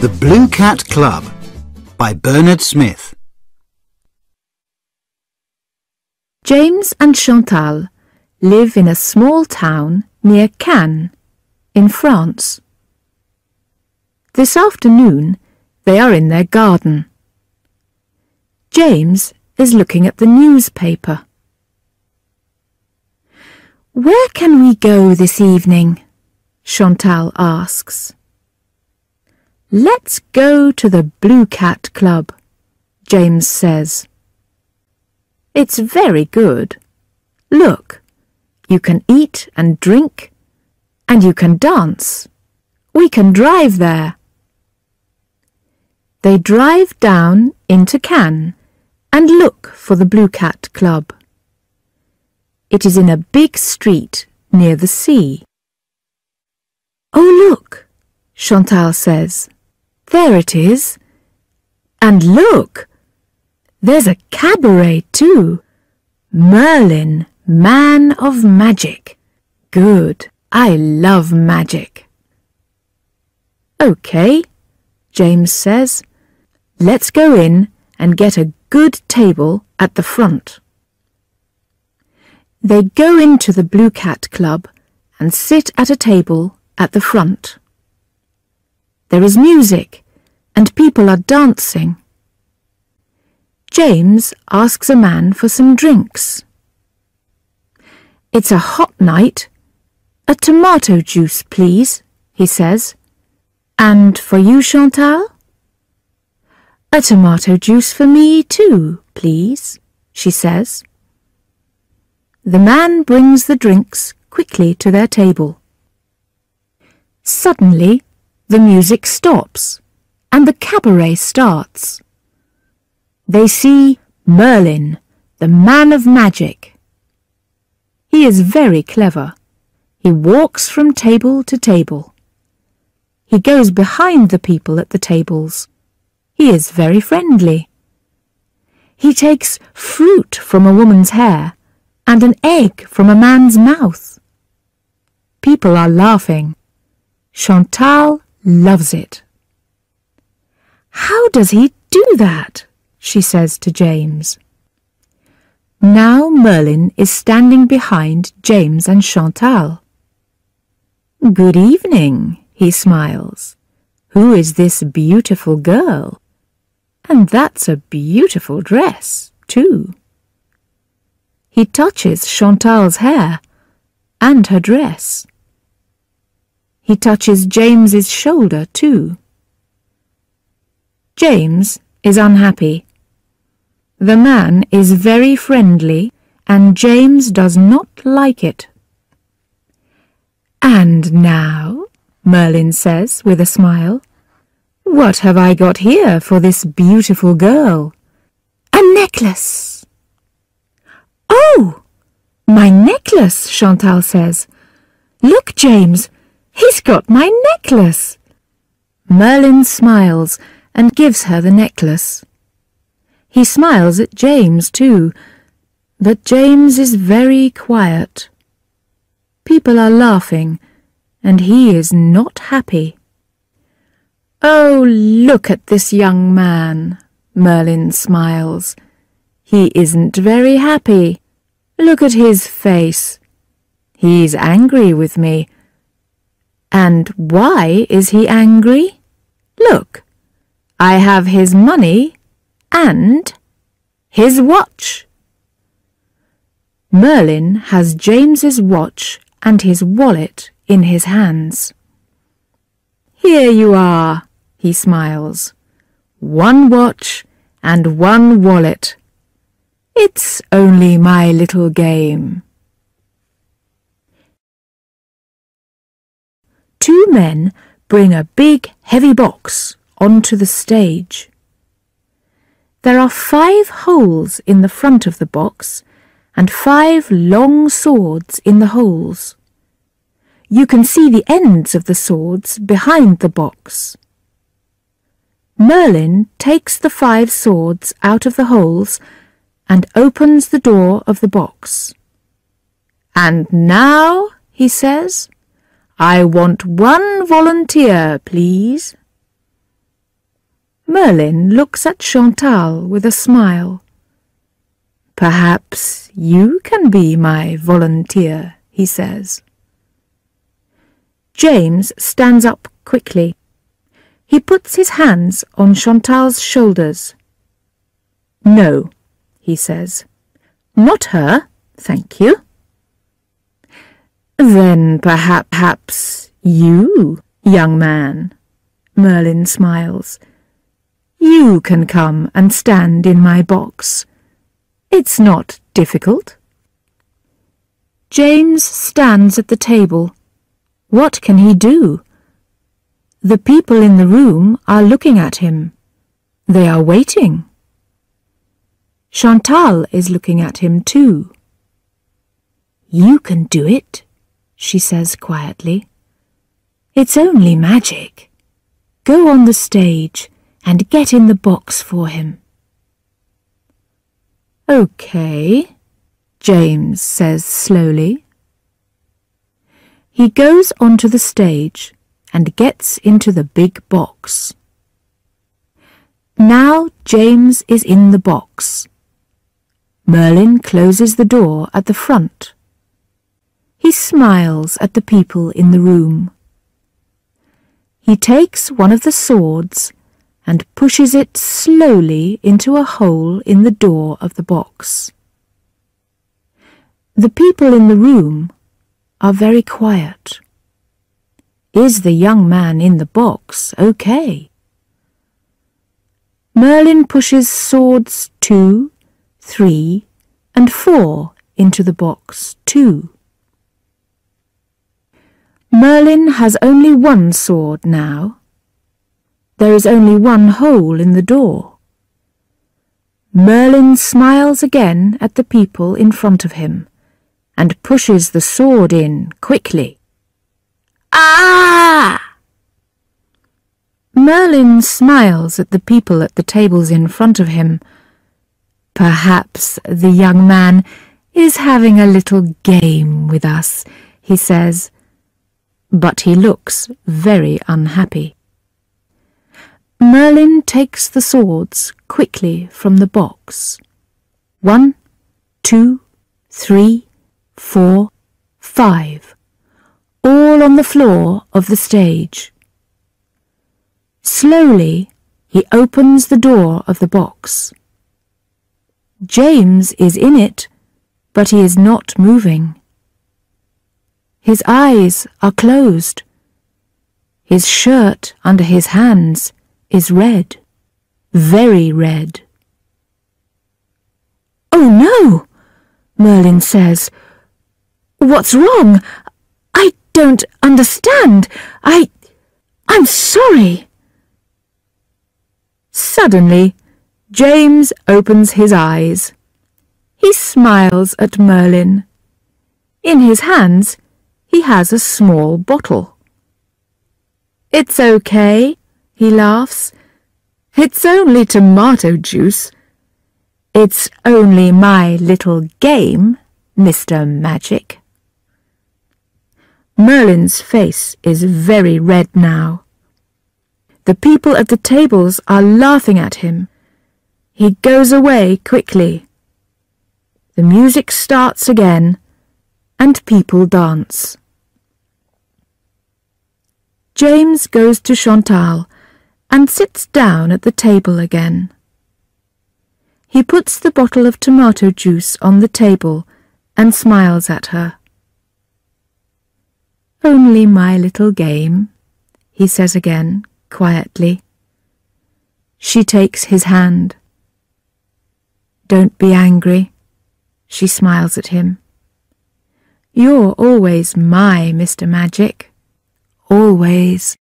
The Blue Cat Club by Bernard Smith. James and Chantal live in a small town near Cannes, in France. This afternoon they are in their garden. James is looking at the newspaper. "Where can we go this evening?" Chantal asks. "Let's go to the Blue Cat Club," James says. "It's very good. Look, you can eat and drink, and you can dance. We can drive there." They drive down into Cannes and look for the Blue Cat Club. It is in a big street near the sea. "Oh, look," Chantal says. "There it is. And look, there's a cabaret too. Merlin, man of magic. Good, I love magic." "Okay," James says. "Let's go in and get a good table at the front." They go into the Blue Cat Club and sit at a table at the front. There is music, and people are dancing. James asks a man for some drinks. "It's a hot night. A tomato juice, please," he says. "And for you, Chantal?" "A tomato juice for me too, please," she says. The man brings the drinks quickly to their table. Suddenly, the music stops, and the cabaret starts. They see Merlin, the man of magic. He is very clever. He walks from table to table. He goes behind the people at the tables. He is very friendly. He takes fruit from a woman's hair and an egg from a man's mouth. People are laughing. Chantal loves it. "How does he do that?" she says to James. Now Merlin is standing behind James and Chantal. "Good evening," he smiles. "Who is this beautiful girl? And that's a beautiful dress, too." He touches Chantal's hair and her dress. He touches James's shoulder too. James is unhappy. The man is very friendly, and James does not like it. "And now," Merlin says with a smile, "what have I got here for this beautiful girl?" "A necklace." "Oh, my necklace," Chantal says. "Look, James, he's got my necklace." Merlin smiles and gives her the necklace. He smiles at James too, but James is very quiet. People are laughing, and he is not happy. "Oh, look at this young man," Merlin smiles. "He isn't very happy. Look at his face. He's angry with me. And why is he angry? Look, I have his money and his watch." Merlin has James's watch and his wallet in his hands. "Here you are," he smiles. "One watch and one wallet. It's only my little game." Two men bring a big, heavy box onto the stage. There are 5 holes in the front of the box and 5 long swords in the holes. You can see the ends of the swords behind the box. Merlin takes the 5 swords out of the holes and opens the door of the box. "And now," he says, "I want one volunteer, please." Merlin looks at Chantal with a smile. "Perhaps you can be my volunteer," he says. James stands up quickly. He puts his hands on Chantal's shoulders. "No," he says. "Not her, thank you." "Then perhaps you, young man," Merlin smiles. "You can come and stand in my box. It's not difficult." James stands at the table. What can he do? The people in the room are looking at him. They are waiting. Chantal is looking at him too. "You can do it," she says quietly. "It's only magic. Go on the stage and get in the box for him." "Okay," James says slowly. He goes onto the stage and gets into the big box. Now James is in the box. Merlin closes the door at the front. He smiles at the people in the room. He takes one of the swords and pushes it slowly into a hole in the door of the box. The people in the room are very quiet. Is the young man in the box okay? Merlin pushes swords 2, 3, and 4 into the box too. Merlin has only one sword now. There is only one hole in the door. Merlin smiles again at the people in front of him and pushes the sword in quickly. "Ah!" Merlin smiles at the people at the tables in front of him. "Perhaps the young man is having a little game with us," he says, but he looks very unhappy. Merlin takes the swords quickly from the box. 1, 2, 3, 4, 5. All on the floor of the stage. Slowly, he opens the door of the box. James is in it, but he is not moving. His eyes are closed. His shirt under his hands is red, very red. "Oh no," Merlin says. "What's wrong? I don't understand. I'm sorry." Suddenly, James opens his eyes. He smiles at Merlin. In his hands, he has a small bottle. "It's okay," he laughs. "It's only tomato juice. It's only my little game, Mr. Magic." Merlin's face is very red now. The people at the tables are laughing at him. He goes away quickly. The music starts again, and people dance. James goes to Chantal and sits down at the table again. He puts the bottle of tomato juice on the table and smiles at her. "Only my little game," he says again, quietly. She takes his hand. "Don't be angry," she smiles at him. "You're always my Mr. Magic, always."